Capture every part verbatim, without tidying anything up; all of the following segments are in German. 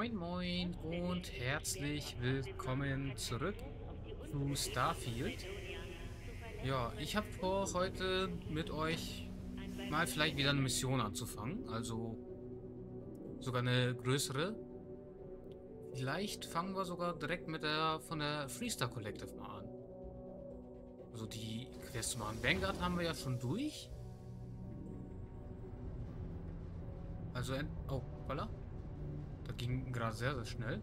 Moin Moin und herzlich willkommen zurück zu Starfield. Ja, ich habe vor, heute mit euch mal vielleicht wieder eine Mission anzufangen, also sogar eine größere. Vielleicht fangen wir sogar direkt mit der von der Freestar Collective mal an. Also die Quest mal an Vanguard haben wir ja schon durch. Also, oh, voilà. Das ging gerade sehr, sehr schnell.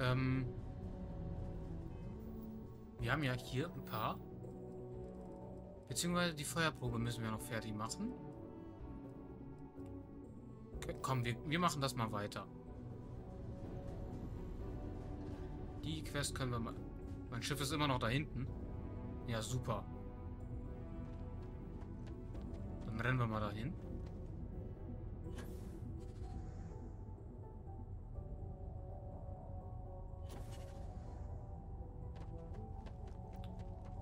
Ähm, wir haben ja hier ein paar. Beziehungsweise die Feuerprobe müssen wir noch fertig machen. Okay, komm, wir, wir machen das mal weiter. Die Quest können wir mal... Mein Schiff ist immer noch da hinten. Ja, super. Dann rennen wir mal dahin.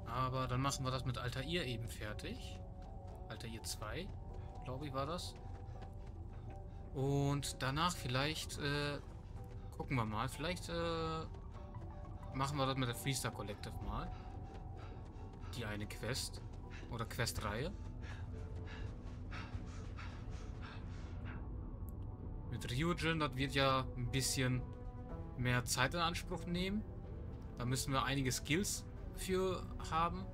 Aber dann machen wir das mit Altair eben fertig. Altair zwei, glaube ich, war das. Und danach vielleicht, äh, gucken wir mal. Vielleicht, äh, machen wir das mit der Freestar Collective mal. Die eine Quest. Oder Questreihe. Mit Ryujin, das wird ja ein bisschen mehr Zeit in Anspruch nehmen. Da müssen wir einige Skills für haben.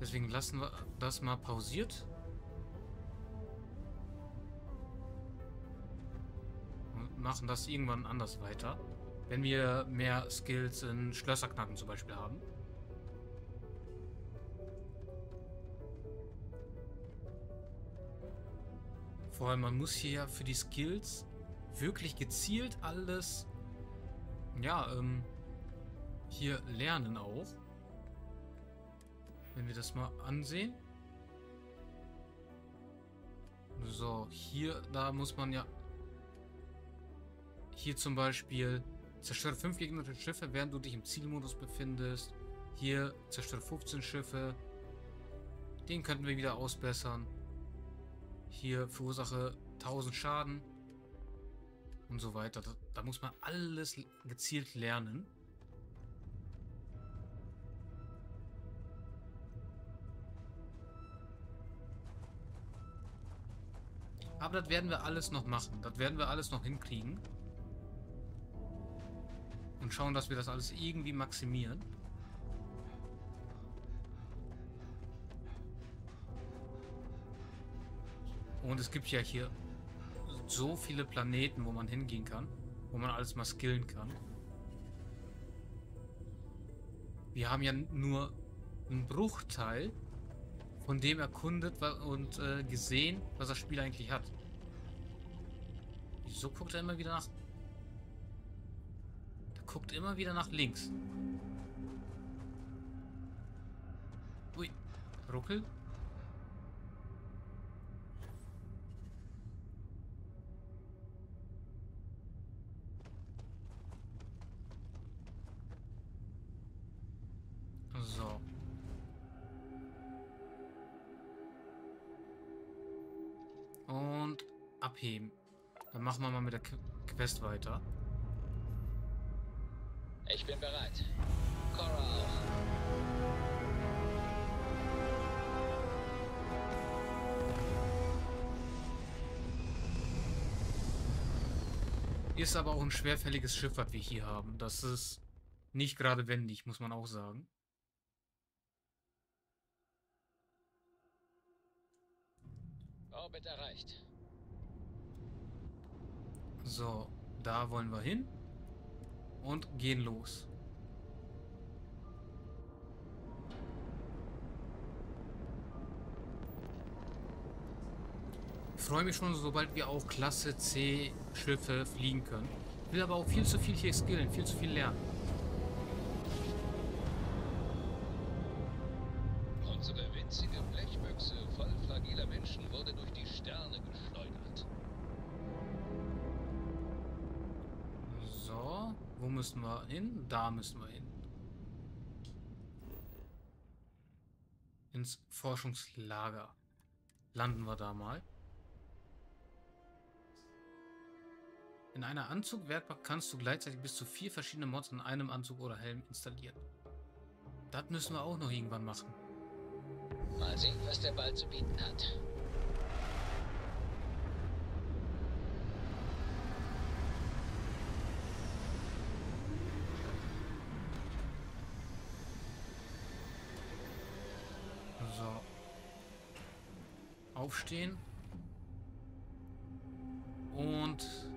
Deswegen lassen wir das mal pausiert. Und machen das irgendwann anders weiter. Wenn wir mehr Skills in Schlösserknacken zum Beispiel haben. Vor allem, man muss hier ja für die Skills wirklich gezielt alles, ja, ähm, hier lernen auch. Wenn wir das mal ansehen. So, hier, da muss man ja... Hier zum Beispiel, zerstöre fünf gegnerische Schiffe, während du dich im Zielmodus befindest. Hier, zerstöre fünfzehn Schiffe. Den könnten wir wieder ausbessern. Hier, verursache tausend Schaden. Und so weiter. Da, da muss man alles gezielt lernen. Aber das werden wir alles noch machen. Das werden wir alles noch hinkriegen. Und schauen, dass wir das alles irgendwie maximieren. Und es gibt ja hier so viele Planeten, wo man hingehen kann. Wo man alles mal skillen kann. Wir haben ja nur einen Bruchteil von dem erkundet und äh, gesehen, was das Spiel eigentlich hat. Wieso guckt er immer wieder nach... Der guckt immer wieder nach links. Ui, Ruckel. So. Und abheben. Dann machen wir mal mit der Quest weiter. Ich bin bereit. Cora auch. Ist aber auch ein schwerfälliges Schiff, was wir hier haben. Das ist nicht gerade wendig, muss man auch sagen. Orbit erreicht. So, da wollen wir hin und gehen los. Ich freue mich schon, sobald wir auch Klasse C Schiffe fliegen können. Ich will aber auch viel zu viel hier skillen, viel zu viel lernen. Unsere winzige Blechbüchse voll fragiler Menschen wurde durch die Sterne geschleudert. So, wo müssen wir hin? Da müssen wir hin. Ins Forschungslager. Landen wir da mal. In einer Anzugwerkbank kannst du gleichzeitig bis zu vier verschiedene Mods an einem Anzug oder Helm installieren. Das müssen wir auch noch irgendwann machen. Mal sehen, was der Ball zu bieten hat. So. Aufstehen. Und...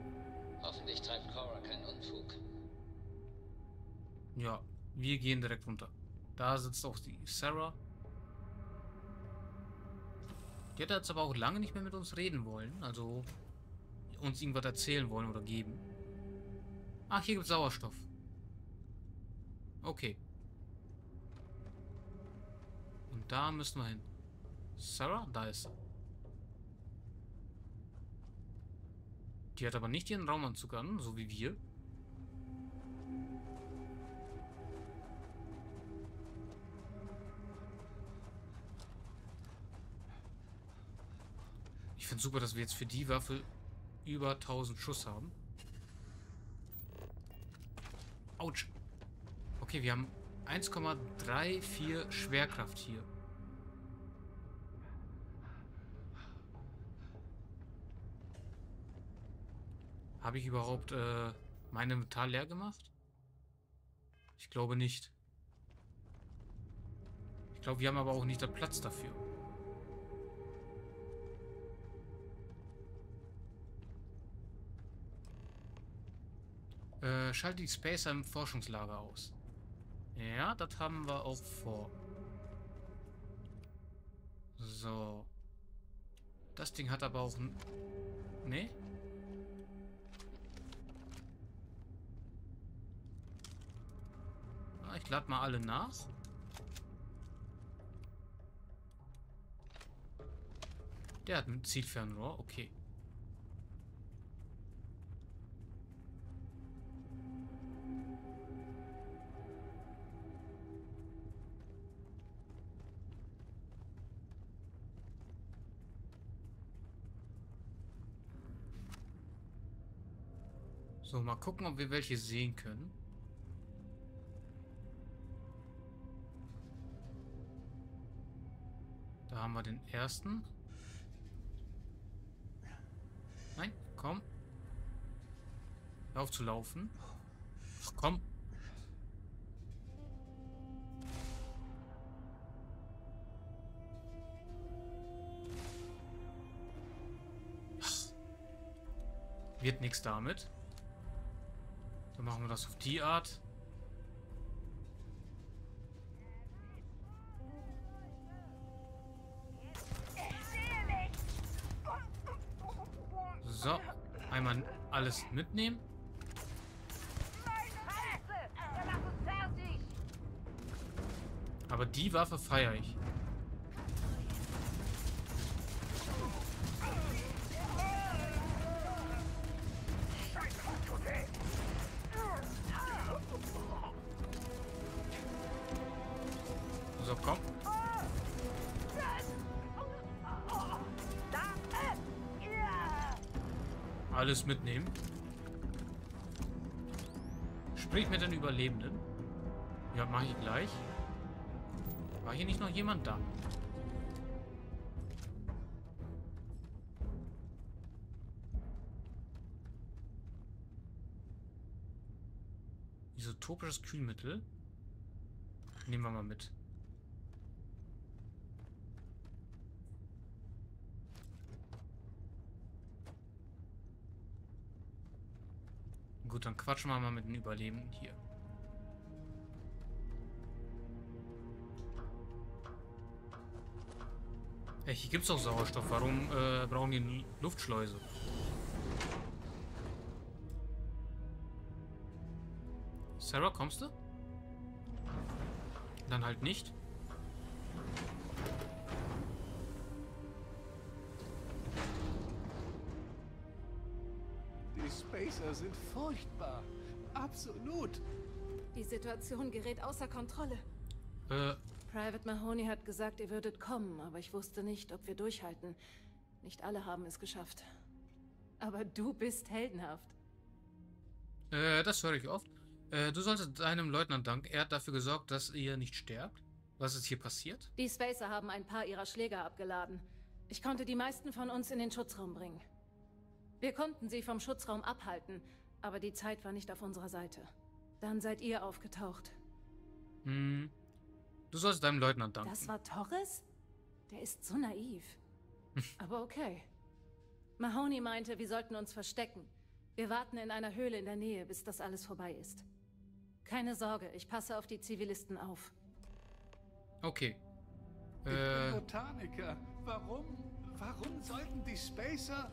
Hoffentlich treibt Cora keinen Unfug. Ja, wir gehen direkt runter. Da sitzt auch die Sarah. Die hat jetzt aber auch lange nicht mehr mit uns reden wollen. Also uns irgendwas erzählen wollen oder geben. Ach, hier gibt es Sauerstoff. Okay. Und da müssen wir hin. Sarah? Da ist sie. Die hat aber nicht ihren Raumanzug an, so wie wir. Ich finde es super, dass wir jetzt für die Waffe über tausend Schuss haben. Autsch. Okay, wir haben eins Komma drei vier Schwerkraft hier. Habe ich überhaupt äh, mein Inventar leer gemacht? Ich glaube nicht. Ich glaube, wir haben aber auch nicht den Platz dafür. Äh, schalte die Spacer im Forschungslager aus. Ja, das haben wir auch vor. So. Das Ding hat aber auch ein... Ne? Ah, ich lade mal alle nach. Der hat ein Zielfernrohr, okay. So, mal gucken, ob wir welche sehen können. Da haben wir den ersten. Nein, komm. Hör auf zu laufen. Ach, komm. Ach. Wird nichts damit. Dann machen wir das auf die Art. So, einmal alles mitnehmen. Aber die Waffe feiere ich. So, komm. Alles mitnehmen. Sprich mit den Überlebenden. Ja, mach ich gleich. War hier nicht noch jemand da? Isotopisches Kühlmittel. Nehmen wir mal mit. Gut, dann quatschen wir mal mit den Überlebenden hier. Hey, hier gibt es auch Sauerstoff. Warum äh, brauchen die eine Luftschleuse? Sarah, kommst du? Dann halt nicht. Spacer sind furchtbar. Absolut. Die Situation gerät außer Kontrolle. Äh. Private Mahoney hat gesagt, ihr würdet kommen, aber ich wusste nicht, ob wir durchhalten. Nicht alle haben es geschafft. Aber du bist heldenhaft. Äh, das höre ich oft. Äh, du solltest deinem Leutnant danken. Er hat dafür gesorgt, dass ihr nicht sterbt. Was ist hier passiert? Die Spacer haben ein paar ihrer Schläger abgeladen. Ich konnte die meisten von uns in den Schutzraum bringen. Wir konnten sie vom Schutzraum abhalten, aber die Zeit war nicht auf unserer Seite. Dann seid ihr aufgetaucht. Hm. Du sollst deinem Leutnant danken. Das war Torres? Der ist so naiv. Aber okay. Mahoney meinte, wir sollten uns verstecken. Wir warten in einer Höhle in der Nähe, bis das alles vorbei ist. Keine Sorge, ich passe auf die Zivilisten auf. Okay. Ich äh... bin Botaniker. Warum? Warum sollten die Spacer...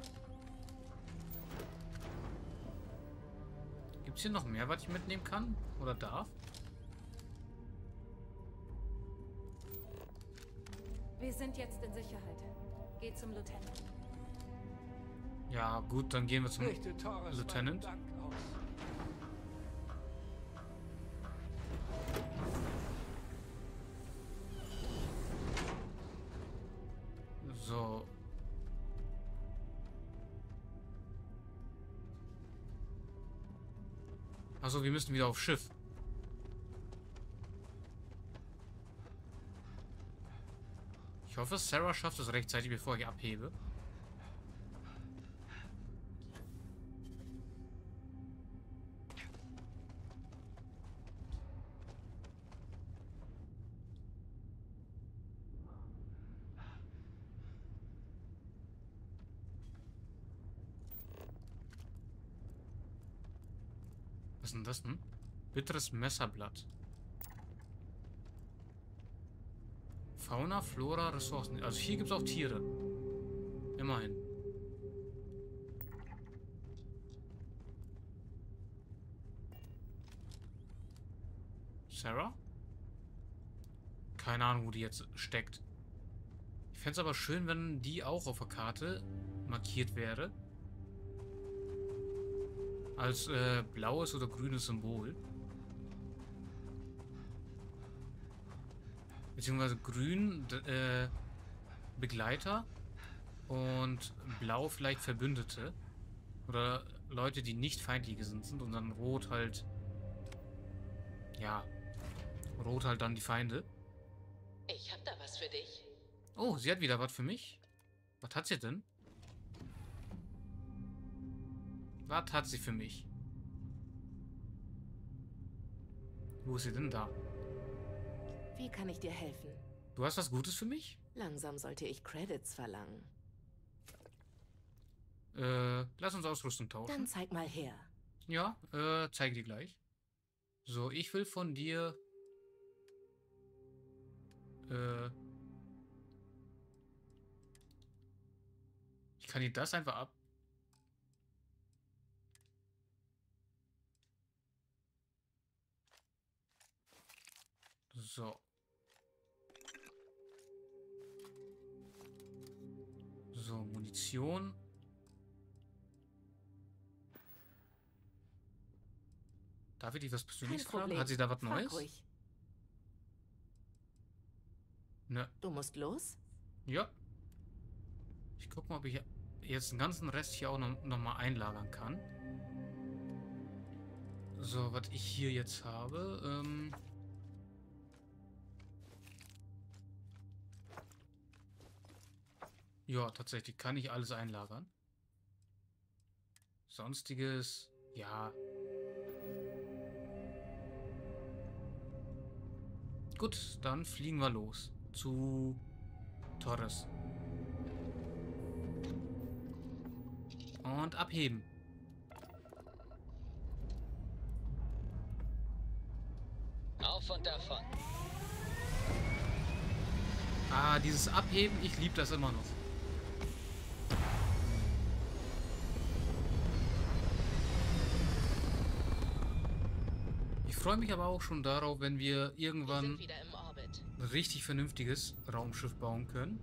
Gibt es hier noch mehr, was ich mitnehmen kann? Oder darf? Wir sind jetzt in Sicherheit. Geh zum Lieutenant. Ja, gut, dann gehen wir zum Lieutenant. So. Achso, wir müssen wieder auf Schiff. Ich hoffe, Sarah schafft es rechtzeitig, bevor ich abhebe. Was ist denn das denn? Bitteres Messerblatt. Fauna, Flora, Ressourcen. Also hier gibt es auch Tiere. Immerhin. Sarah? Keine Ahnung, wo die jetzt steckt. Ich fände es aber schön, wenn die auch auf der Karte markiert wäre. Als äh, blaues oder grünes Symbol. Beziehungsweise grün äh, Begleiter und blau vielleicht Verbündete oder Leute, die nicht feindliche sind, sind und dann rot halt, ja, rot halt dann die Feinde. Ich hab da was für dich. Oh, sie hat wieder was für mich. Was hat sie denn? Was hat sie für mich? Wo ist sie denn da? Wie kann ich dir helfen? Du hast was Gutes für mich? Langsam sollte ich Credits verlangen. Äh, lass uns Ausrüstung tauschen. Dann zeig mal her. Ja, äh, zeig dir gleich. So, ich will von dir... Äh... Ich kann dir das einfach ab... So. So, Munition. Darf ich dich was Persönliches fragen? Hat sie da was Neues? Ruhig. Ne. Du musst los? Ja. Ich guck mal, ob ich jetzt den ganzen Rest hier auch noch, noch mal einlagern kann. So, was ich hier jetzt habe. Ähm... Ja, tatsächlich kann ich alles einlagern. Sonstiges, ja. Gut, dann fliegen wir los zu Torres. Und abheben. Auf und davon. Ah, dieses Abheben, ich liebe das immer noch. Ich freue mich aber auch schon darauf, wenn wir irgendwann ein richtig vernünftiges Raumschiff bauen können.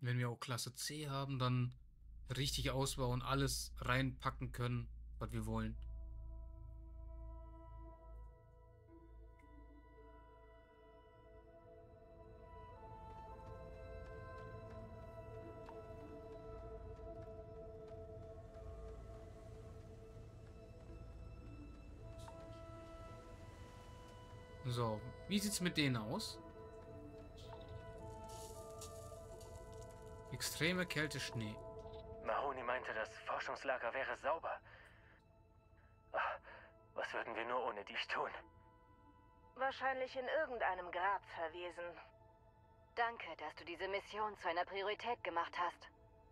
Wenn wir auch Klasse C haben, dann richtig ausbauen, alles reinpacken können, was wir wollen. So, wie sieht's mit denen aus? Extreme Kälte, Schnee. Mahoney meinte, das Forschungslager wäre sauber. Ach, was würden wir nur ohne dich tun? Wahrscheinlich in irgendeinem Grab verwesen. Danke, dass du diese Mission zu einer Priorität gemacht hast.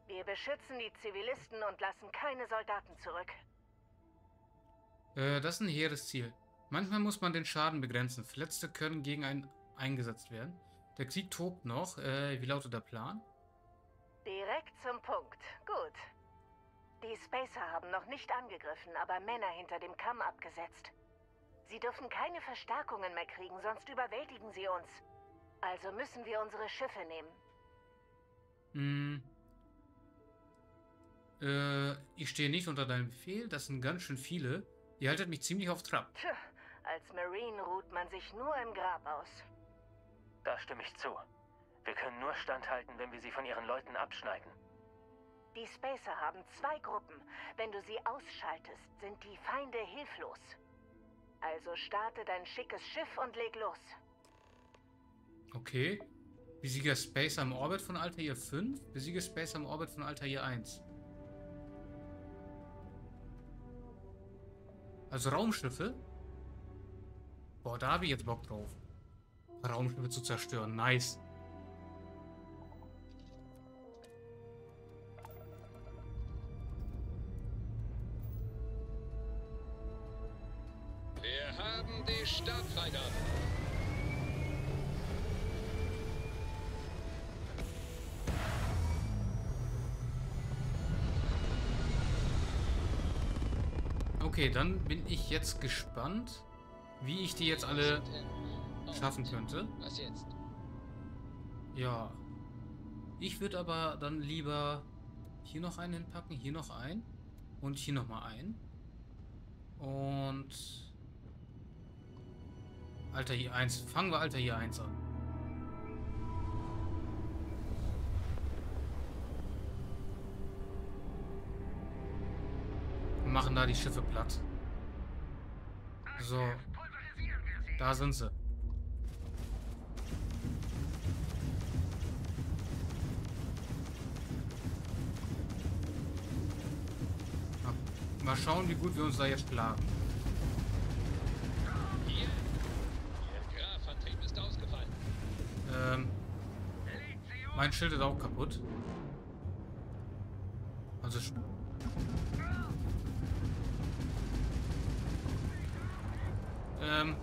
Wir beschützen die Zivilisten und lassen keine Soldaten zurück. Äh, das ist ein hehres Ziel. Manchmal muss man den Schaden begrenzen. Verletzte können gegen einen eingesetzt werden. Der Krieg tobt noch. Äh, wie lautet der Plan? Direkt zum Punkt. Gut. Die Spacer haben noch nicht angegriffen, aber Männer hinter dem Kamm abgesetzt. Sie dürfen keine Verstärkungen mehr kriegen, sonst überwältigen sie uns. Also müssen wir unsere Schiffe nehmen. Hm. Äh, ich stehe nicht unter deinem Befehl. Das sind ganz schön viele. Ihr haltet mich ziemlich auf Trab. Tja, als Marine ruht man sich nur im Grab aus. Da stimme ich zu. Wir können nur standhalten, wenn wir sie von ihren Leuten abschneiden. Die Spacer haben zwei Gruppen. Wenn du sie ausschaltest, sind die Feinde hilflos. Also starte dein schickes Schiff und leg los. Okay. Besiege Spacer im Orbit von Altair fünf. Besiege Spacer im Orbit von Altair eins. Also Raumschiffe? Boah, da habe ich jetzt Bock drauf. Raumschiffe zu zerstören. Nice. Wir haben die Stadt verändert. Okay, dann bin ich jetzt gespannt, wie ich die jetzt alle schaffen könnte. Was jetzt? Ja. Ich würde aber dann lieber hier noch einen hinpacken, hier noch einen und hier nochmal einen. Und Alter hier eins. Fangen wir Alter hier eins an. Machen da die Schiffe platt. So. Da sind sie. Mal schauen, wie gut wir uns da jetzt plagen. Ihr Grafantrieb ist ausgefallen. Ähm. Mein Schild ist auch kaputt. Also Ähm.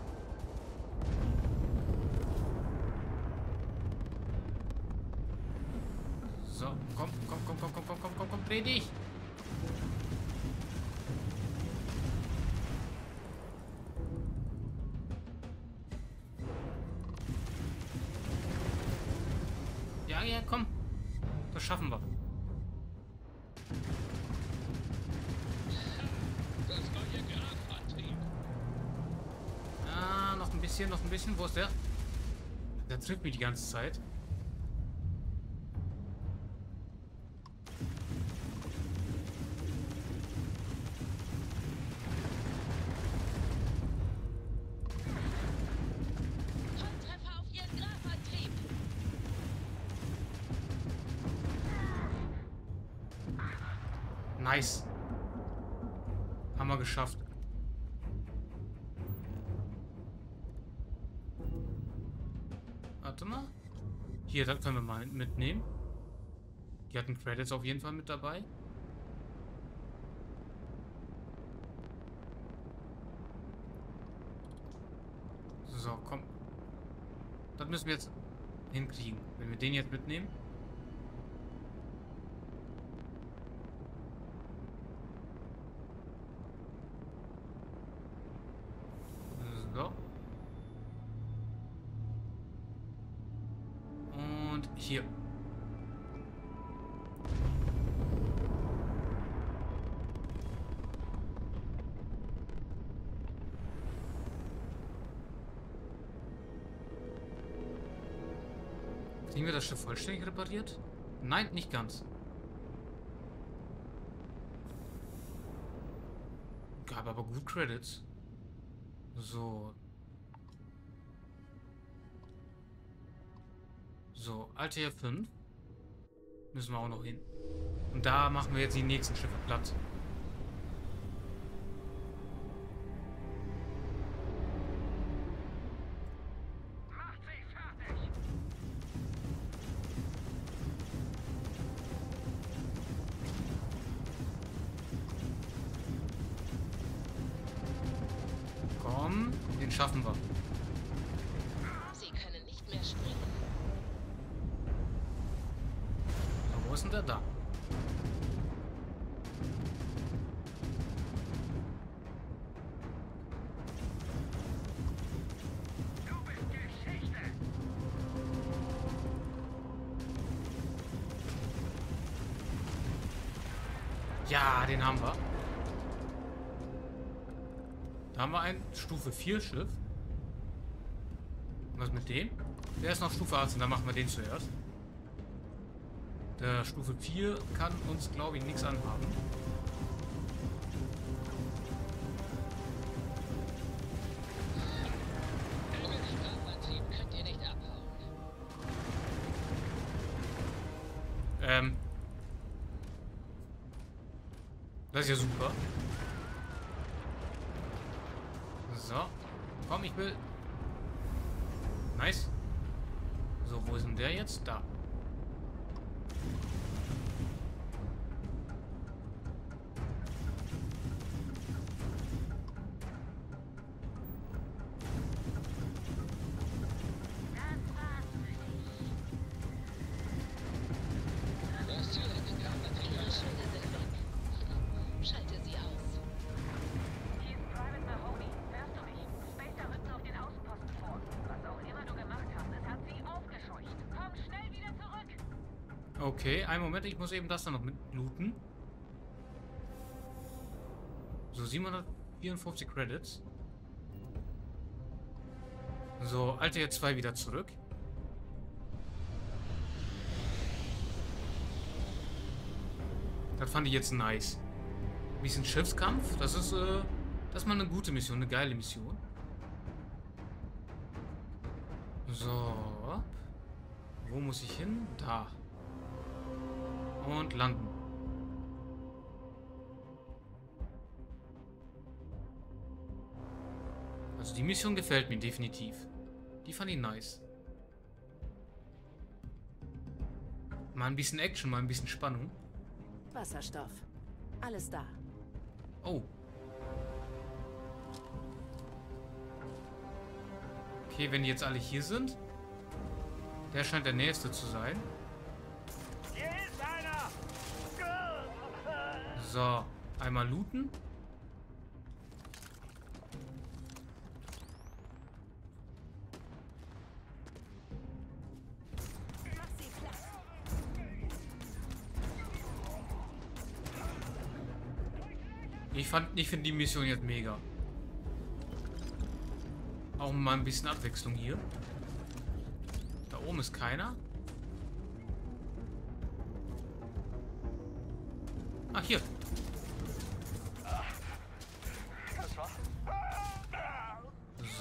So, komm, komm, komm, komm, komm, komm, komm, komm, komm, dreh dich. Ja, ja, komm. Das schaffen wir. Hier noch ein bisschen. Wo ist der? Der trifft mich die ganze Zeit. Volltreffer auf ihren Grafantrieb. Nice. Haben wir geschafft. Warte mal. Hier, das können wir mal mitnehmen. Die hatten Credits auf jeden Fall mit dabei. So, komm. Das müssen wir jetzt hinkriegen, wenn wir den jetzt mitnehmen. So. Hier. Kriegen wir das Schiff vollständig repariert? Nein, nicht ganz. Gab aber gut Credits. So. So, Altair fünf. Müssen wir auch noch hin. Und da machen wir jetzt die nächsten Schiffe platt. Schaffen wir. Sie können nicht mehr springen. Aber wo ist denn der da? Du bist Geschichte. Ja, den haben wir. Haben wir ein Stufe vier Schiff. Was mit dem? Der ist noch Stufe achtzehn, dann machen wir den zuerst. Der Stufe vier kann uns, glaube ich, nichts anhaben. Könnt ihr nicht abhauen. Ähm. Das ist ja super. So, komm, ich will. Nice. So, wo ist denn der jetzt? Da. Okay, einen Moment, ich muss eben das dann noch mit looten. So, siebenhundertvierundfünfzig Credits. So, Altair zwei wieder zurück. Das fand ich jetzt nice. Ein bisschen Schiffskampf, das ist, äh, das ist mal eine gute Mission, eine geile Mission. So, wo muss ich hin? Da. Und landen. Also die Mission gefällt mir definitiv. Die fand ich nice. Mal ein bisschen Action, mal ein bisschen Spannung. Wasserstoff. Alles da. Oh. Okay, wenn die jetzt alle hier sind. Der scheint der nächste zu sein. So, einmal looten. Ich fand, ich finde die Mission jetzt mega. Auch mal ein bisschen Abwechslung hier. Da oben ist keiner. Ach, hier.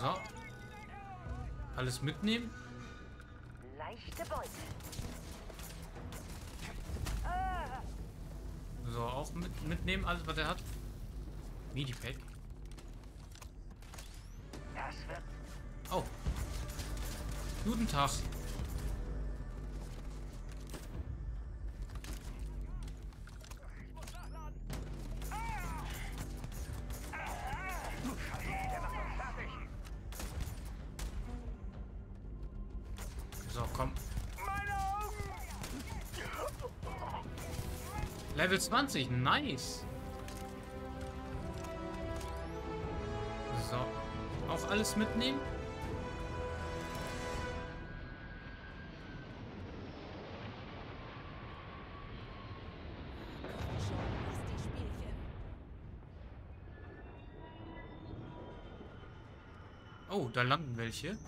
So. Alles mitnehmen. Leichte Beute. So, auch mit, mitnehmen, alles, was er hat. Medipack. Das wird. Oh. Guten Tag. Level zwanzig, nice. So, auch alles mitnehmen. Oh, da landen welche.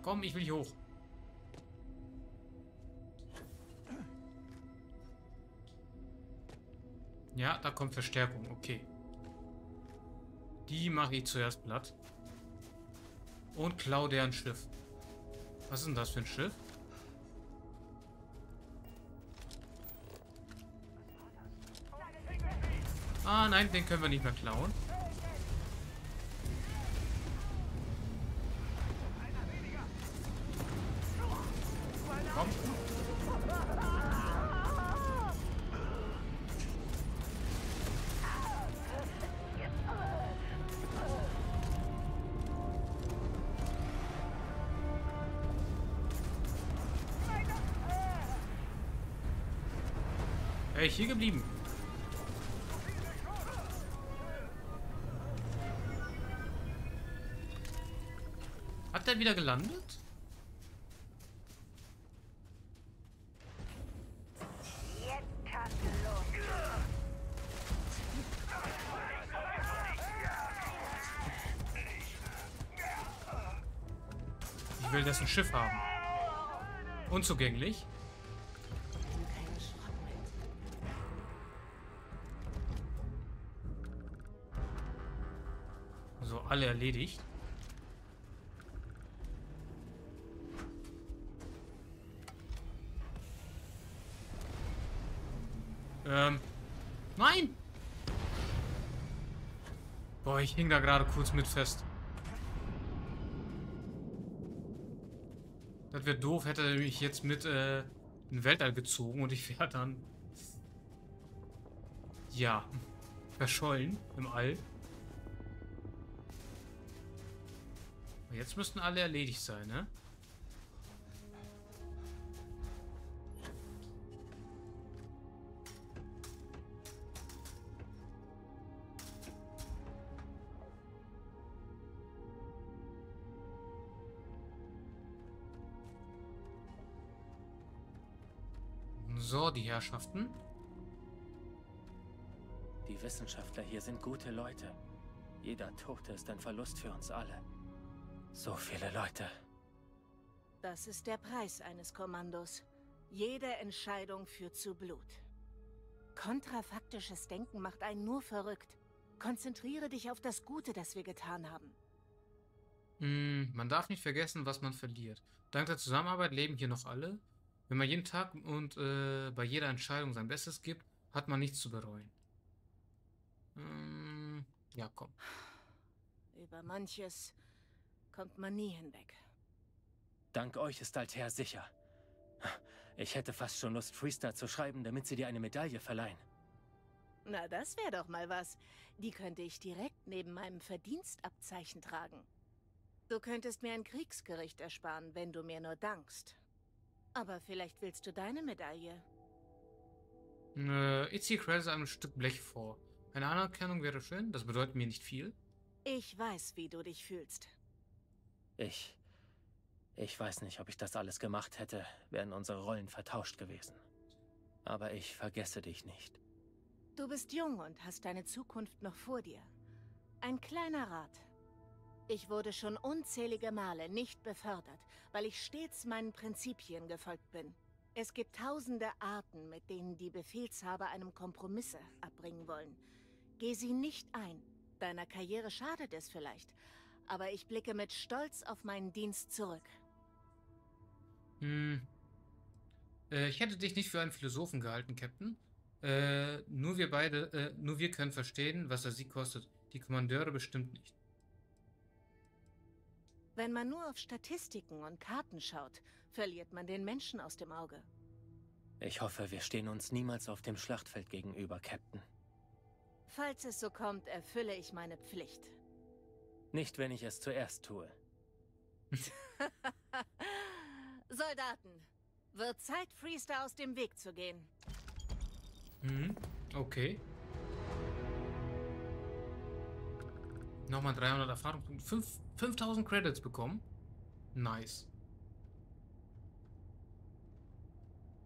Komm, ich will hier hoch. Ja, da kommt Verstärkung. Okay. Die mache ich zuerst platt. Und klaue deren Schiff. Was ist denn das für ein Schiff? Ah nein, den können wir nicht mehr klauen. Komm. Wäre ich hier geblieben. Hat er wieder gelandet? Ich will, dass ein Schiff haben. Unzugänglich. So, alle erledigt. Ähm, nein! Boah, ich hing da gerade kurz mit fest. Das wäre doof, hätte er mich jetzt mit äh, in den Weltall gezogen und ich wäre dann... Ja, verschollen im All. Jetzt müssten alle erledigt sein, ne? So, die Herrschaften. Die Wissenschaftler hier sind gute Leute. Jeder Tote ist ein Verlust für uns alle. So viele Leute. Das ist der Preis eines Kommandos. Jede Entscheidung führt zu Blut. Kontrafaktisches Denken macht einen nur verrückt. Konzentriere dich auf das Gute, das wir getan haben. Hm, man darf nicht vergessen, was man verliert. Dank der Zusammenarbeit leben hier noch alle. Wenn man jeden Tag und äh, bei jeder Entscheidung sein Bestes gibt, hat man nichts zu bereuen. Hm, ja, komm. Über manches kommt man nie hinweg. Dank euch ist Altair sicher. Ich hätte fast schon Lust, Freestar zu schreiben, damit sie dir eine Medaille verleihen. Na, das wäre doch mal was. Die könnte ich direkt neben meinem Verdienstabzeichen tragen. Du könntest mir ein Kriegsgericht ersparen, wenn du mir nur dankst. Aber vielleicht willst du deine Medaille. Äh, Itzy kräse einem Stück Blech vor. Eine Anerkennung wäre schön, das bedeutet mir nicht viel. Ich weiß, wie du dich fühlst. Ich... Ich weiß nicht, ob ich das alles gemacht hätte, wären unsere Rollen vertauscht gewesen. Aber ich vergesse dich nicht. Du bist jung und hast deine Zukunft noch vor dir. Ein kleiner Rat. Ich wurde schon unzählige Male nicht befördert, weil ich stets meinen Prinzipien gefolgt bin. Es gibt tausende Arten, mit denen die Befehlshaber einem Kompromisse abbringen wollen. Geh sie nicht ein. Deiner Karriere schadet es vielleicht, aber ich blicke mit Stolz auf meinen Dienst zurück. Hm. Äh, ich hätte dich nicht für einen Philosophen gehalten, Captain. Äh, nur wir beide, äh, nur wir können verstehen, was der Sieg kostet. Die Kommandeure bestimmt nicht. Wenn man nur auf Statistiken und Karten schaut, verliert man den Menschen aus dem Auge. Ich hoffe, wir stehen uns niemals auf dem Schlachtfeld gegenüber, Captain. Falls es so kommt, erfülle ich meine Pflicht. Nicht, wenn ich es zuerst tue. Soldaten, wird Zeit, Freestar aus dem Weg zu gehen. Mhm, okay. Nochmal dreihundert Erfahrungspunkte. fünftausend Credits bekommen. Nice.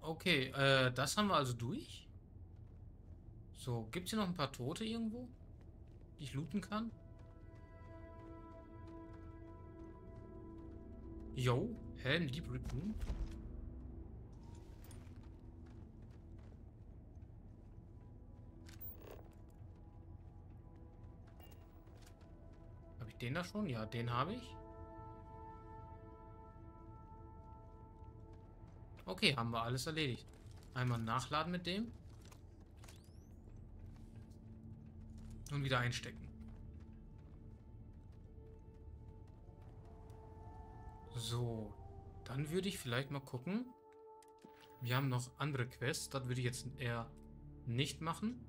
Okay, äh, das haben wir also durch. So, gibt es hier noch ein paar Tote irgendwo, die ich looten kann? Jo, Helm, Deep Raccoon. den da schon? Ja, den habe ich. Okay, haben wir alles erledigt. Einmal nachladen mit dem. Und wieder einstecken. So. Dann würde ich vielleicht mal gucken. Wir haben noch andere Quests. Das würde ich jetzt eher nicht machen.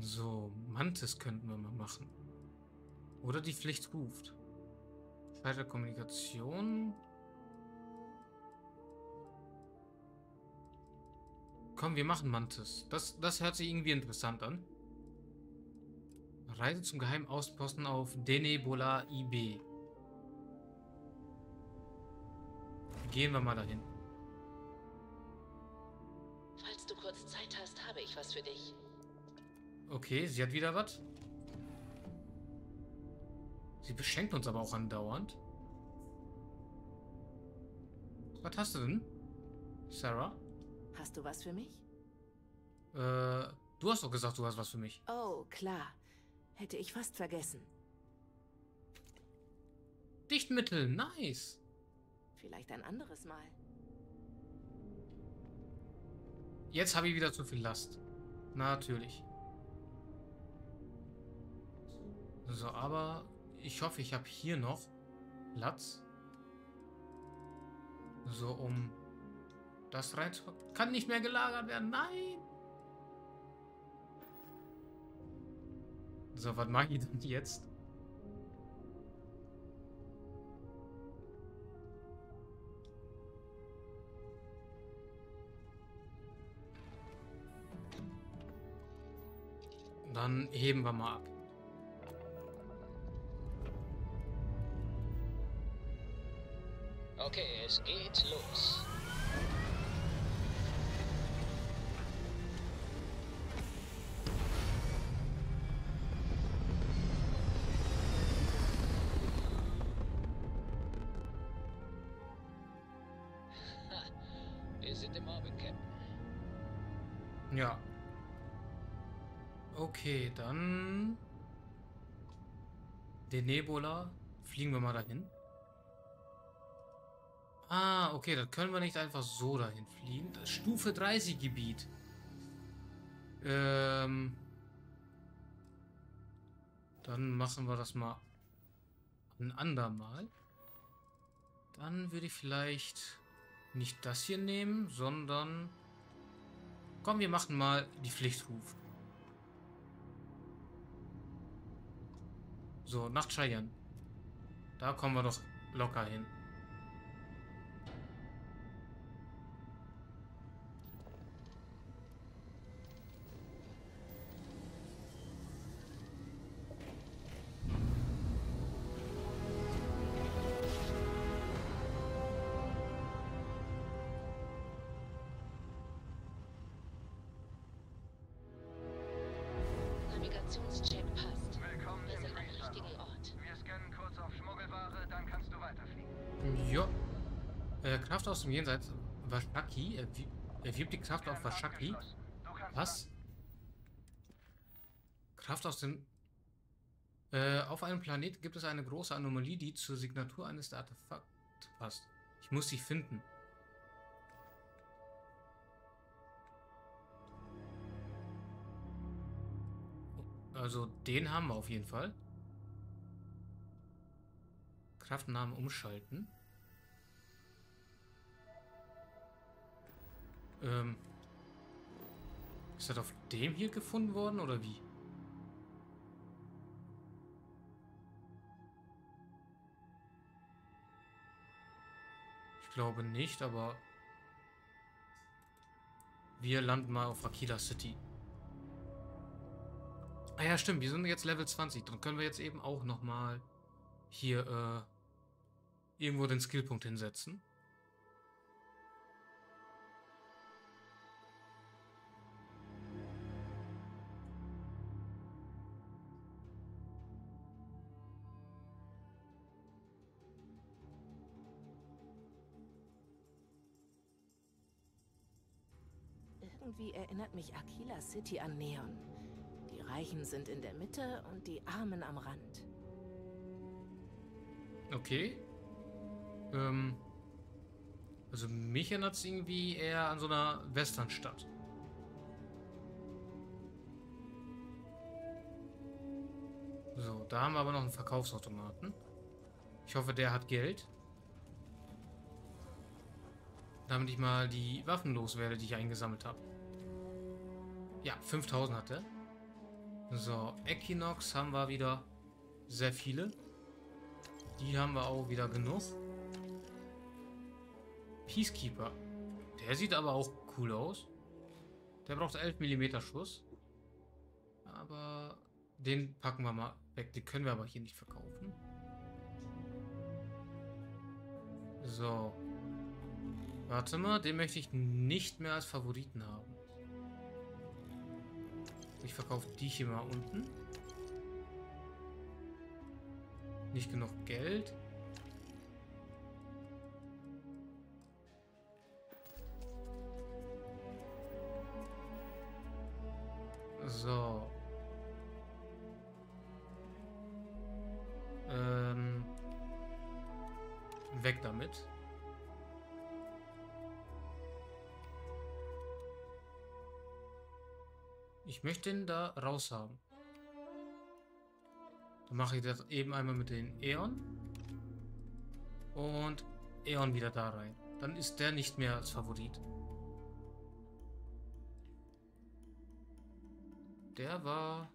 So. Mantis könnten wir mal machen. Oder die Pflicht ruft. Scheiter Kommunikation. Komm, wir machen Mantis. Das, das hört sich irgendwie interessant an. Reise zum geheimen Außenposten auf Denebola I B. Gehen wir mal dahin. Falls du kurz Zeit hast, habe ich was für dich. Okay, sie hat wieder was. Sie beschenkt uns aber auch andauernd. Was hast du denn, Sarah? Hast du was für mich? Äh, du hast doch gesagt, du hast was für mich. Oh, klar. Hätte ich fast vergessen. Dichtmittel, nice. Vielleicht ein anderes Mal. Jetzt habe ich wieder zu viel Last. Natürlich. So, aber ich hoffe, ich habe hier noch Platz. So, um... Das rein kann nicht mehr gelagert werden. Nein! So, was mache ich denn jetzt? Dann heben wir mal ab. Okay, es geht los. Ja. Okay, dann... Denebola. Fliegen wir mal dahin. Ah, okay, dann können wir nicht einfach so dahin fliegen. Das Stufe dreißig Gebiet. Ähm... Dann machen wir das mal ein andermal. Dann würde ich vielleicht nicht das hier nehmen, sondern... Komm, wir machen mal die Pflichtruf. So, nach Chayan. Da kommen wir doch locker hin. Kraft aus dem Jenseits. Washaki. Er wirbt die Kraft auf Washaki. Was? Kraft aus dem... Äh, auf einem Planet gibt es eine große Anomalie, die zur Signatur eines Artefakts passt. Ich muss sie finden. Also den haben wir auf jeden Fall. Kraftnamen umschalten. Ähm, ist das auf dem hier gefunden worden, oder wie? Ich glaube nicht, aber... Wir landen mal auf Akila City. Ah ja, stimmt, wir sind jetzt Level zwanzig. Dann können wir jetzt eben auch nochmal hier, äh, irgendwo den Skillpunkt hinsetzen. Irgendwie erinnert mich Akila City an Neon. Die Reichen sind in der Mitte und die Armen am Rand. Okay. Ähm. Also mich erinnert es irgendwie eher an so einer Westernstadt. So, da haben wir aber noch einen Verkaufsautomaten. Ich hoffe, der hat Geld. Damit ich mal die Waffen loswerde, die ich eingesammelt habe. Ja, fünftausend hat er. So, Equinox haben wir wieder sehr viele. Die haben wir auch wieder genug. Peacekeeper. Der sieht aber auch cool aus. Der braucht elf Millimeter Schuss. Aber den packen wir mal weg. Den können wir aber hier nicht verkaufen. So. Warte mal, den möchte ich nicht mehr als Favoriten haben. Ich verkaufe die hier mal unten. Nicht genug Geld. So. Ähm. Weg damit. Ich möchte ihn da raus haben. Dann mache ich das eben einmal mit den Eon. Und Eon wieder da rein. Dann ist der nicht mehr als Favorit. Der war...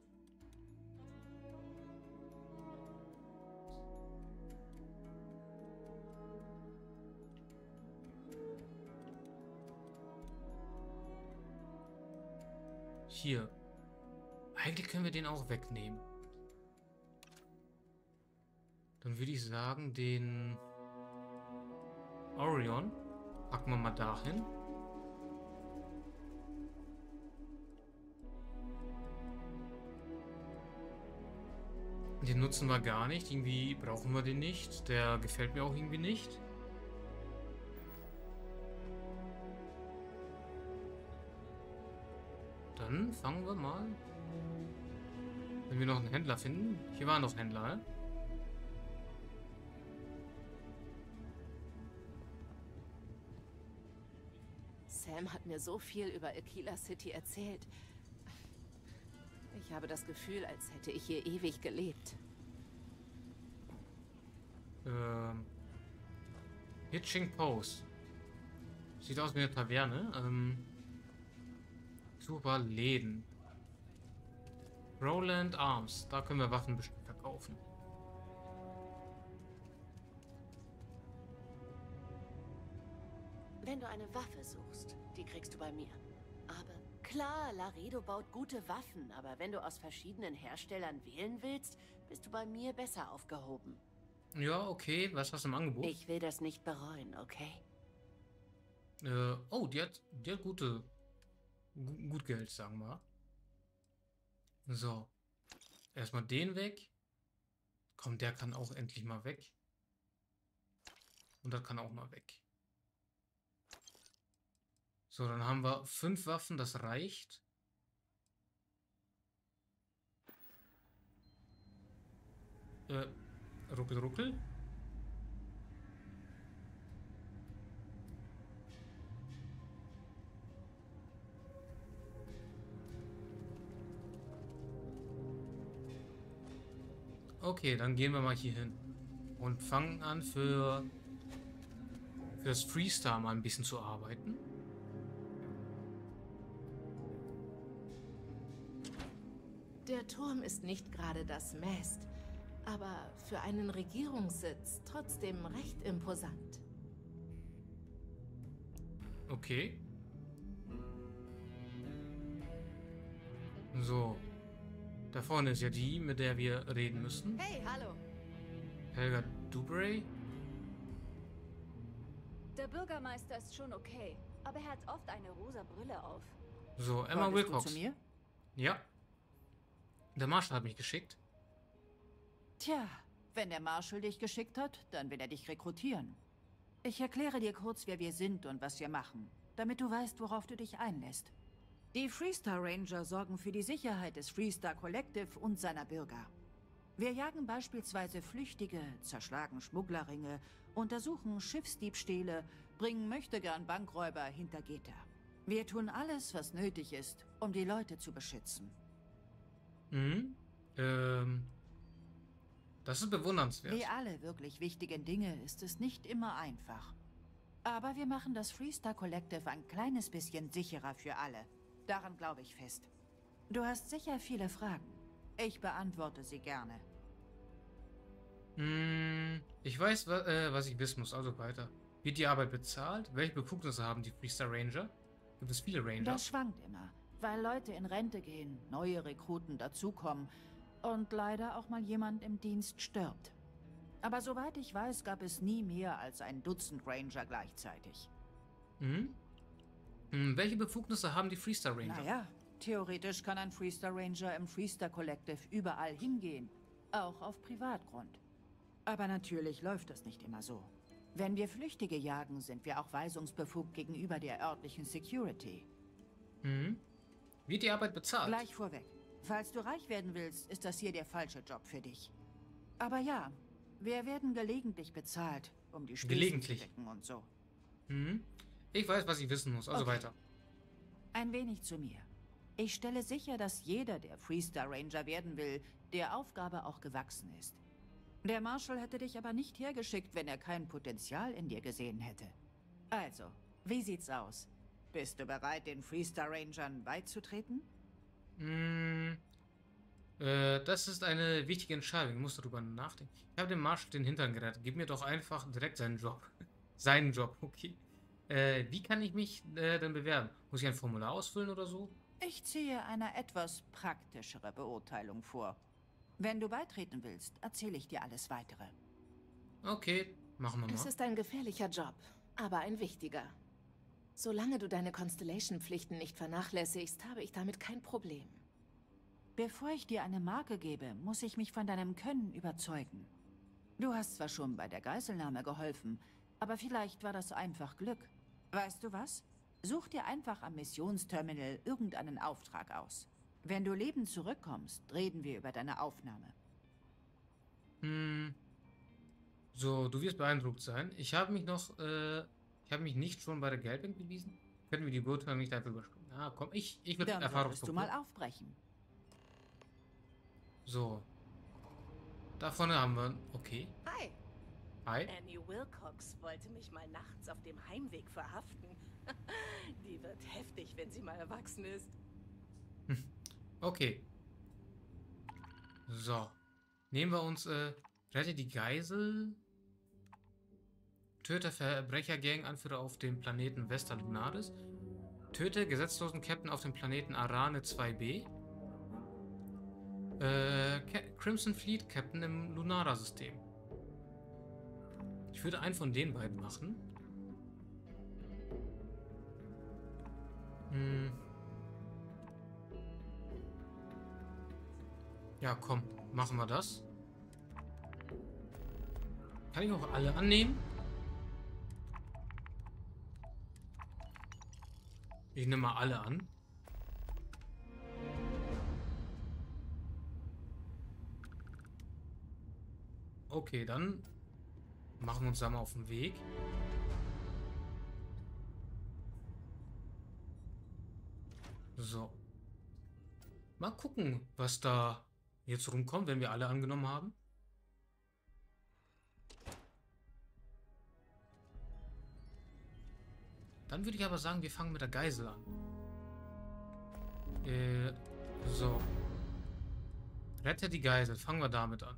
Hier. Eigentlich können wir den auch wegnehmen. Dann würde ich sagen, den Orion packen wir mal dahin. Den nutzen wir gar nicht. Irgendwie brauchen wir den nicht. Der gefällt mir auch irgendwie nicht. Dann fangen wir mal. Wenn wir noch einen Händler finden. Hier waren noch Händler. Sam hat mir so viel über Akila City erzählt. Ich habe das Gefühl, als hätte ich hier ewig gelebt. Ähm. Hitching Post. Sieht aus wie eine Taverne. Ähm. Super Läden. Roland Arms. Da können wir Waffen bestimmt verkaufen. Wenn du eine Waffe suchst, die kriegst du bei mir. Aber klar, Laredo baut gute Waffen, aber wenn du aus verschiedenen Herstellern wählen willst, bist du bei mir besser aufgehoben. Ja, okay. Was hast du im Angebot? Ich will das nicht bereuen, okay? Äh, oh, die hat, die hat gute... Gut Geld, sagen wir. So. Erstmal den weg. Komm, der kann auch endlich mal weg. Und das kann auch mal weg. So, dann haben wir fünf Waffen, das reicht. Äh, ruckel, ruckel. Okay, dann gehen wir mal hier hin. Und fangen an für, für das Freestar mal ein bisschen zu arbeiten. Der Turm ist nicht gerade das Mest, aber für einen Regierungssitz trotzdem recht imposant. Okay. So. Da vorne ist ja die, mit der wir reden müssen. Hey, hallo. Helga Dubrey. Der Bürgermeister ist schon okay, aber er hat oft eine rosa Brille auf. So, Emma Wilcox. Zu mir? Ja. Der Marshall hat mich geschickt. Tja, wenn der Marshall dich geschickt hat, dann will er dich rekrutieren. Ich erkläre dir kurz, wer wir sind und was wir machen, damit du weißt, worauf du dich einlässt. Die Freestar Ranger sorgen für die Sicherheit des Freestar Collective und seiner Bürger. Wir jagen beispielsweise Flüchtige, zerschlagen Schmugglerringe, untersuchen Schiffsdiebstähle, bringen möchtegern Bankräuber hinter Gitter. Wir tun alles, was nötig ist, um die Leute zu beschützen. Mhm. Ähm. Das ist bewundernswert. Wie alle wirklich wichtigen Dinge ist es nicht immer einfach. Aber wir machen das Freestar Collective ein kleines bisschen sicherer für alle. Daran glaube ich fest. Du hast sicher viele Fragen. Ich beantworte sie gerne. Hm, ich weiß, wa äh, was ich wissen muss. Also weiter. Wird die Arbeit bezahlt? Welche Befugnisse haben die Freestar Ranger? Gibt es viele Ranger? Das schwankt immer, weil Leute in Rente gehen, neue Rekruten dazukommen und leider auch mal jemand im Dienst stirbt. Aber soweit ich weiß, gab es nie mehr als ein Dutzend Ranger gleichzeitig. Hm? Hm, welche Befugnisse haben die Freestar Ranger? Naja. Theoretisch kann ein Freestar Ranger im Freestar Collective überall hingehen, auch auf Privatgrund. Aber natürlich läuft das nicht immer so. Wenn wir Flüchtige jagen, sind wir auch weisungsbefugt gegenüber der örtlichen Security. Hm? Wird die Arbeit bezahlt? Gleich vorweg. Falls du reich werden willst, ist das hier der falsche Job für dich. Aber ja, wir werden gelegentlich bezahlt, um die Spieße zu decken und so. Hm? Ich weiß, was ich wissen muss, also okay. Weiter. Ein wenig zu mir. Ich stelle sicher, dass jeder, der Freestar Ranger werden will, der Aufgabe auch gewachsen ist. Der Marshal hätte dich aber nicht hergeschickt, wenn er kein Potenzial in dir gesehen hätte. Also, wie sieht's aus? Bist du bereit, den Freestar Rangern beizutreten? Mmh, äh, das ist eine wichtige Entscheidung. Ich muss darüber nachdenken. Ich habe dem Marshal den Hintern gerettet. Gib mir doch einfach direkt seinen Job. Seinen Job, okay. Äh, wie kann ich mich äh, denn bewerben? Muss ich ein Formular ausfüllen oder so? Ich ziehe eine etwas praktischere Beurteilung vor. Wenn du beitreten willst, erzähle ich dir alles Weitere. Okay, machen wir mal. Es ist ein gefährlicher Job, aber ein wichtiger. Solange du deine Constellation-Pflichten nicht vernachlässigst, habe ich damit kein Problem. Bevor ich dir eine Marke gebe, muss ich mich von deinem Können überzeugen. Du hast zwar schon bei der Geiselnahme geholfen, aber vielleicht war das einfach Glück. Weißt du was? Such dir einfach am Missionsterminal irgendeinen Auftrag aus. Wenn du lebend zurückkommst, reden wir über deine Aufnahme. Hm. So, du wirst beeindruckt sein. Ich habe mich noch, äh, ich habe mich nicht schon bei der Geldbank bewiesen. Können wir die Beurteilung nicht einfach überspringen? Ah, komm, ich, ich würde Erfahrung. Musst du mal aufbrechen. So. Da vorne haben wir, okay. Hi. Hi. Annie Wilcox wollte mich mal nachts auf dem Heimweg verhaften. Die wird heftig, wenn sie mal erwachsen ist. Okay. So. Nehmen wir uns, äh, rette die Geisel. Töte Verbrechergang Anführer auf dem Planeten Vesta Lunaris. Töte gesetzlosen Captain auf dem Planeten Arane zwei b. Äh, Crimson Fleet Captain im Lunara-System. Ich würde einen von den beiden machen. Hm. Ja, komm. Machen wir das. Kann ich auch alle annehmen? Ich nehme mal alle an. Okay, dann machen wir uns da mal auf den Weg. So. Mal gucken, was da jetzt rumkommt, wenn wir alle angenommen haben. Dann würde ich aber sagen, wir fangen mit der Geisel an. Äh, so. Rette die Geisel. Fangen wir damit an.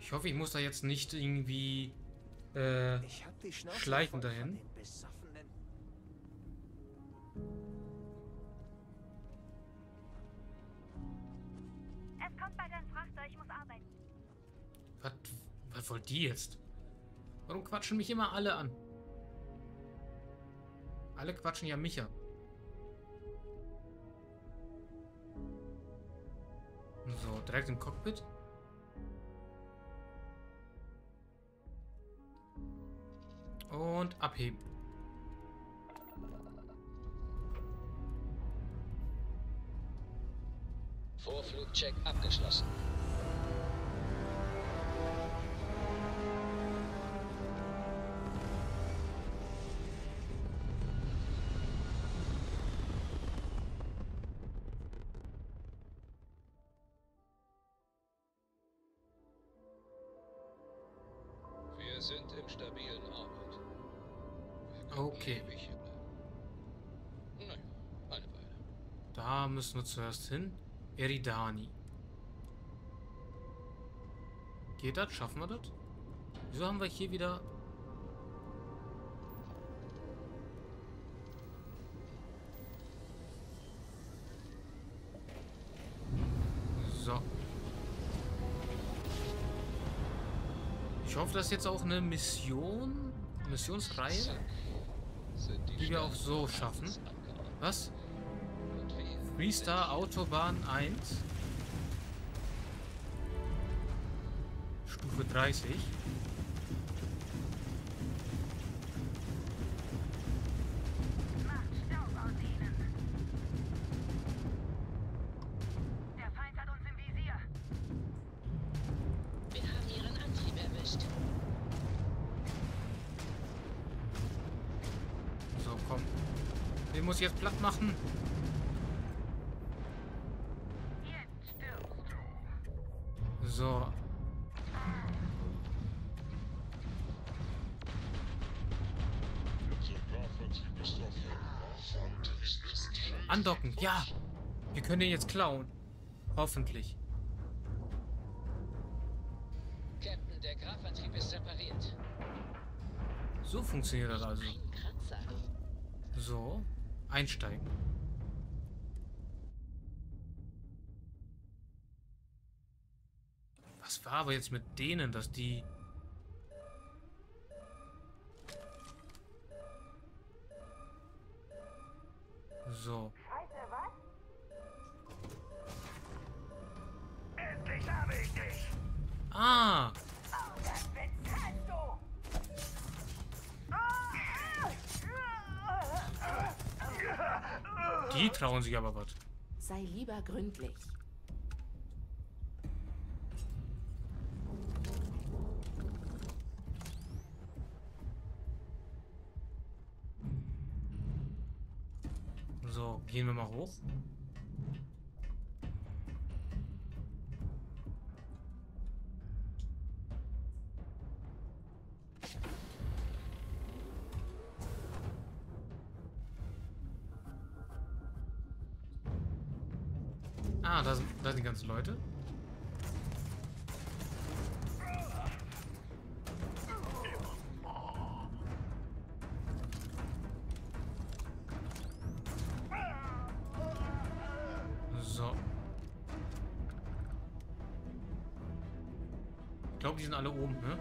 Ich hoffe, ich muss da jetzt nicht irgendwie äh, schleichen dahin. Es kommt bei deinem Frachter, ich muss arbeiten. Was, was wollt die jetzt? Warum quatschen mich immer alle an? Alle quatschen ja mich an. So, direkt im Cockpit. Und abheben. Vorflugcheck abgeschlossen. Wir sind im stabilen Orbit. Okay. Naja, eine Weile. Da müssen wir zuerst hin. Eridani. Geht das? Schaffen wir das? Wieso haben wir hier wieder... So. Ich hoffe, das ist jetzt auch eine Mission, Missionsreihe, die wir auch so schaffen. Was? Freestar Autobahn eins. Stufe dreißig. Macht Staub aus ihnen. Der Feind hat uns im Visier. Wir haben ihren Antrieb erwischt. So, komm. Den muss ich jetzt platt machen. So. Andocken, ja! Wir können ihn jetzt klauen. Hoffentlich. Captain, der Grafantrieb ist repariert. So funktioniert das also. So, einsteigen. Was war aber jetzt mit denen, dass die... So. Scheiße, was? Endlich habe ich dich! Ah! Oh, das kannst du! Die trauen sich aber was. Sei lieber gründlich. So, gehen wir mal hoch. Ah, da sind, da sind die ganzen Leute. Ich glaube, die sind alle oben, ne?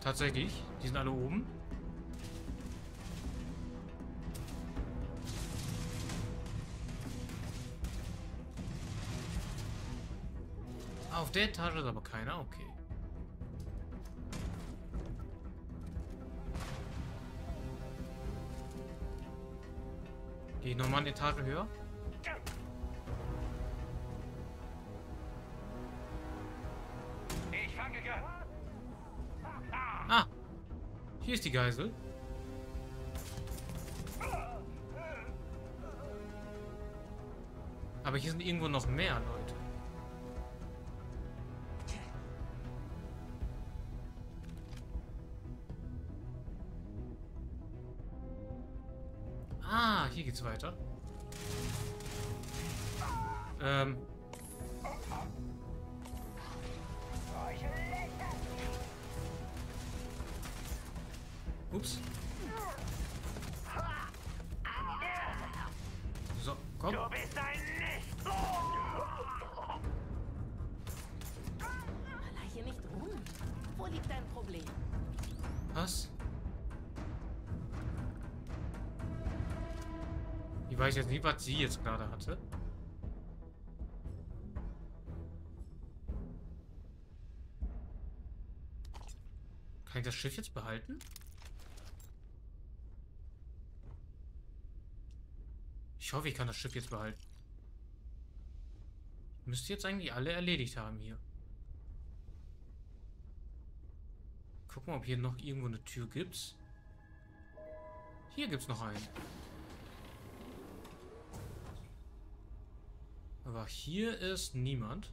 Tatsächlich, die sind alle oben. Auf der Etage ist aber keiner, okay. Gehe ich nochmal eine Etage höher? Ich fange ge- Ah! Hier ist die Geisel. Aber hier sind irgendwo noch mehr Leute. Ah, hier geht's weiter. Ähm. Ups. So, komm. Du bist ein Nichts. Baller hier nicht rum. Wo liegt dein Problem? Was? Ich weiß jetzt nicht, was sie jetzt gerade hatte. Kann ich das Schiff jetzt behalten? Ich hoffe, ich kann das Schiff jetzt behalten. Müsste jetzt eigentlich alle erledigt haben hier. Gucken, ob hier noch irgendwo eine Tür gibt. Hier gibt es noch einen. Aber hier ist niemand.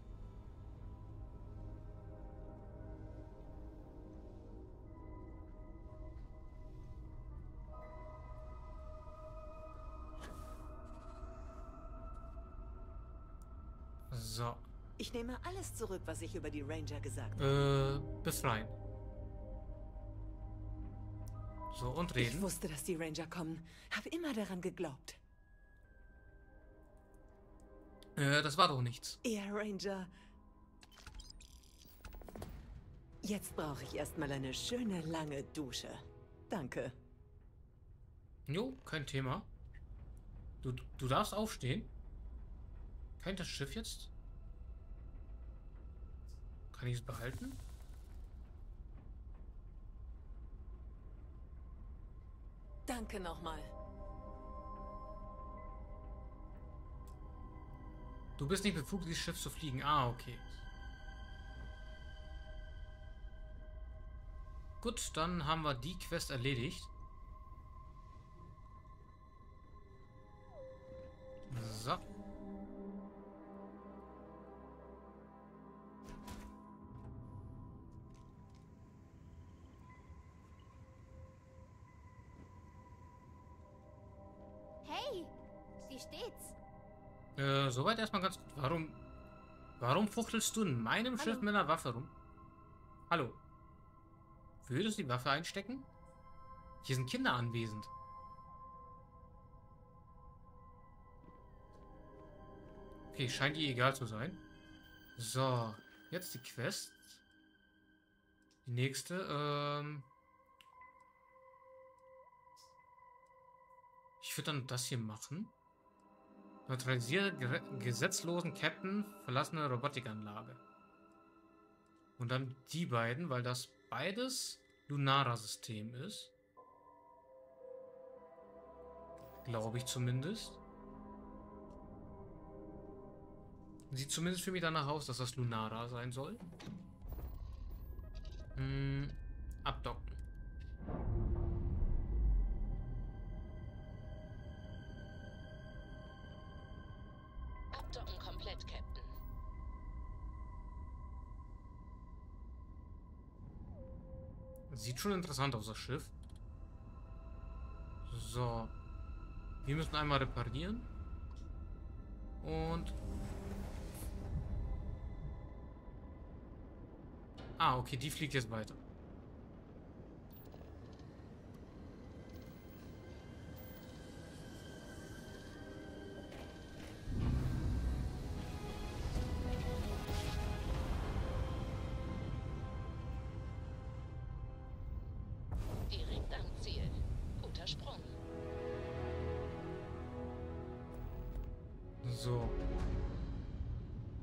So. Ich nehme alles zurück, was ich über die Ranger gesagt habe. Äh, befreien. So, und reden. Ich wusste, dass die Ranger kommen. Hab immer daran geglaubt. Äh, das war doch nichts. Ja, Ranger. Jetzt brauche ich erstmal eine schöne, lange Dusche. Danke. Jo, kein Thema. Du, du darfst aufstehen. Kann ich das Schiff jetzt? Kann ich es behalten? Danke nochmal. Du bist nicht befugt, dieses Schiff zu fliegen. Ah, okay. Gut, dann haben wir die Quest erledigt. So. Äh, soweit erstmal ganz gut. Warum, warum fuchtelst du in meinem Hallo. Schiff mit einer Waffe rum? Hallo. Würdest du die Waffe einstecken? Hier sind Kinder anwesend. Okay, scheint ihr egal zu sein. So, jetzt die Quest. Die nächste, ähm... ich würde dann das hier machen. Neutralisiere gesetzlosen Captain, verlassene Robotikanlage. Und dann die beiden, weil das beides Lunara-System ist. Glaube ich zumindest. Sieht zumindest für mich danach aus, dass das Lunara sein soll. Hm, abdocken. Captain. Sieht schon interessant aus, das Schiff. So. Wir müssen einmal reparieren. Und... Ah, okay, die fliegt jetzt weiter.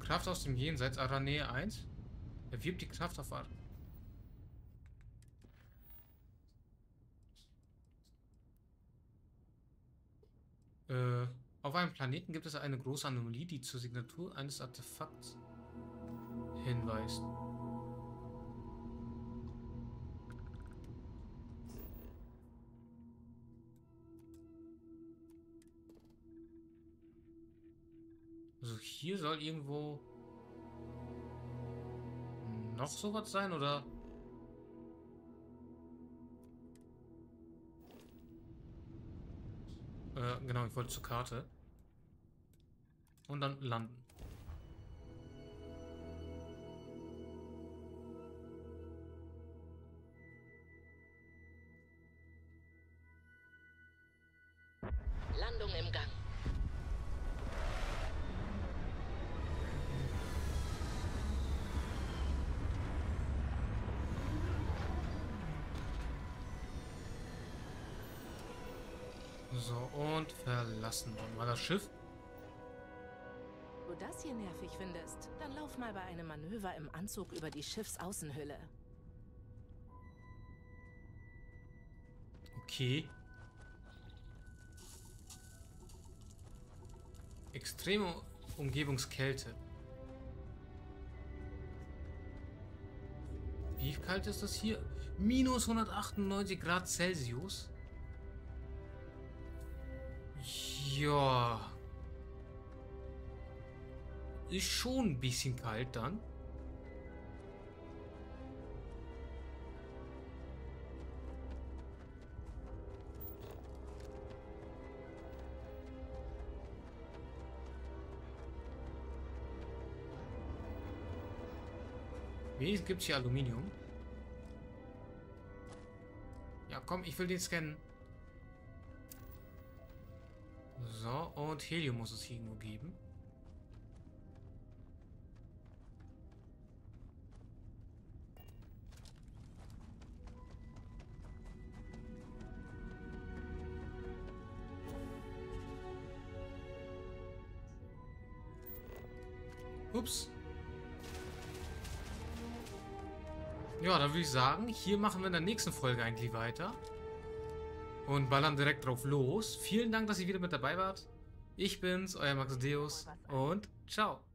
Kraft aus dem Jenseits, Arane eins. Er wirbt die Kraft auf Arane. Äh, auf einem Planeten gibt es eine große Anomalie, die zur Signatur eines Artefakts hinweist. Also hier soll irgendwo noch sowas sein, oder? Äh, genau, ich wollte zur Karte. Und dann landen. Landung im Gang. So, und verlassen wollen wir das Schiff. Wenn du das hier nervig findest, dann lauf mal bei einem Manöver im Anzug über die Schiffsaußenhülle. Okay. Extreme Umgebungskälte. Wie kalt ist das hier? Minus hundertachtundneunzig Grad Celsius. Ja. Ist schon ein bisschen kalt dann. Wenigstens gibt es hier Aluminium. Ja, komm, ich will den scannen. So, und Helium muss es hier irgendwo geben. Ups. Ja, dann würde ich sagen, hier machen wir in der nächsten Folge eigentlich weiter. Und ballern direkt drauf los. Vielen Dank, dass ihr wieder mit dabei wart. Ich bin's, euer Max Deus und ciao.